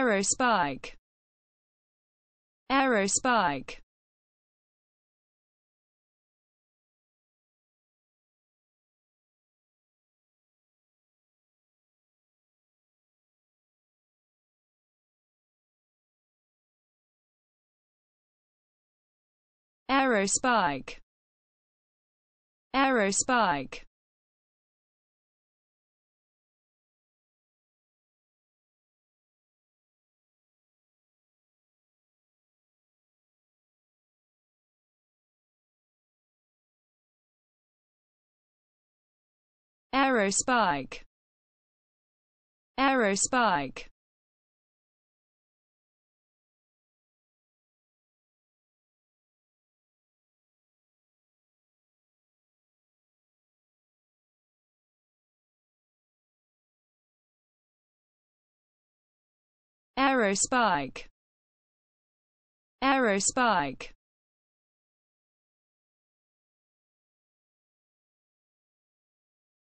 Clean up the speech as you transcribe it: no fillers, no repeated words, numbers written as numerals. Aerospike. Aerospike. Aerospike. Aerospike. Aerospike. Aerospike. Aerospike. Aerospike.